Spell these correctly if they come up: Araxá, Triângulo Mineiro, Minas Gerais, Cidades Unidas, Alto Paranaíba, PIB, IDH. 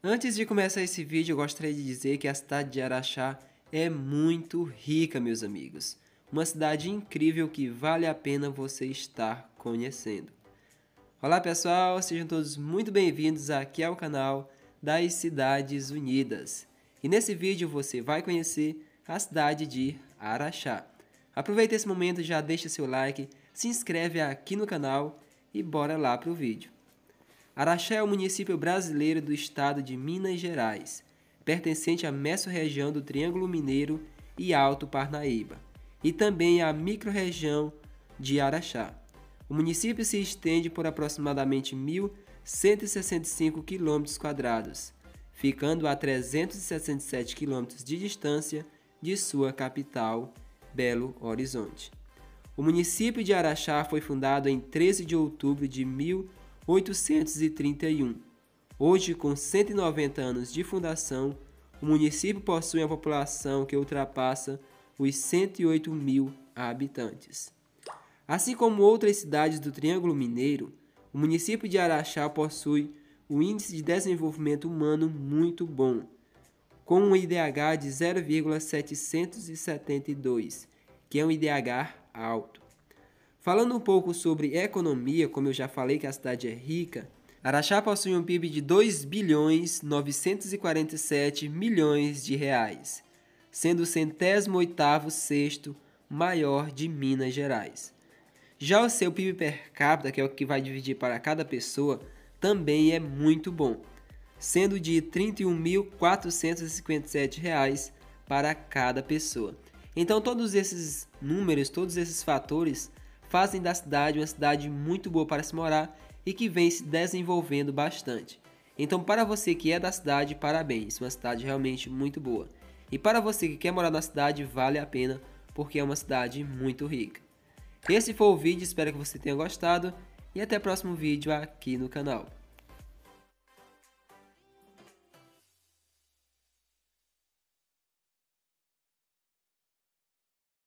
Antes de começar esse vídeo, eu gostaria de dizer que a cidade de Araxá é muito rica, meus amigos. Uma cidade incrível que vale a pena você estar conhecendo. Olá pessoal, sejam todos muito bem-vindos aqui ao canal das Cidades Unidas. E nesse vídeo você vai conhecer a cidade de Araxá. Aproveita esse momento, já deixa seu like, se inscreve aqui no canal e bora lá para o vídeo. Araxá é um município brasileiro do estado de Minas Gerais, pertencente à mesorregião do Triângulo Mineiro e Alto Paranaíba, e também à microrregião de Araxá. O município se estende por aproximadamente 1.165 km², ficando a 367 km de distância de sua capital, Belo Horizonte. O município de Araxá foi fundado em 13 de outubro de 1831. Hoje, com 190 anos de fundação, o município possui uma população que ultrapassa os 108 mil habitantes. Assim como outras cidades do Triângulo Mineiro, o município de Araxá possui um índice de desenvolvimento humano muito bom, com um IDH de 0,772, que é um IDH alto. Falando um pouco sobre economia, como eu já falei que a cidade é rica, Araxá possui um PIB de R$ 2.947 bilhões, sendo o 108º maior de Minas Gerais. Já o seu PIB per capita, que é o que vai dividir para cada pessoa, também é muito bom, sendo de R$ 31.457 para cada pessoa. Então todos esses números, todos esses fatores fazem da cidade uma cidade muito boa para se morar e que vem se desenvolvendo bastante. Então, para você que é da cidade, parabéns, uma cidade realmente muito boa. E para você que quer morar na cidade, vale a pena, porque é uma cidade muito rica. Esse foi o vídeo, espero que você tenha gostado e até o próximo vídeo aqui no canal.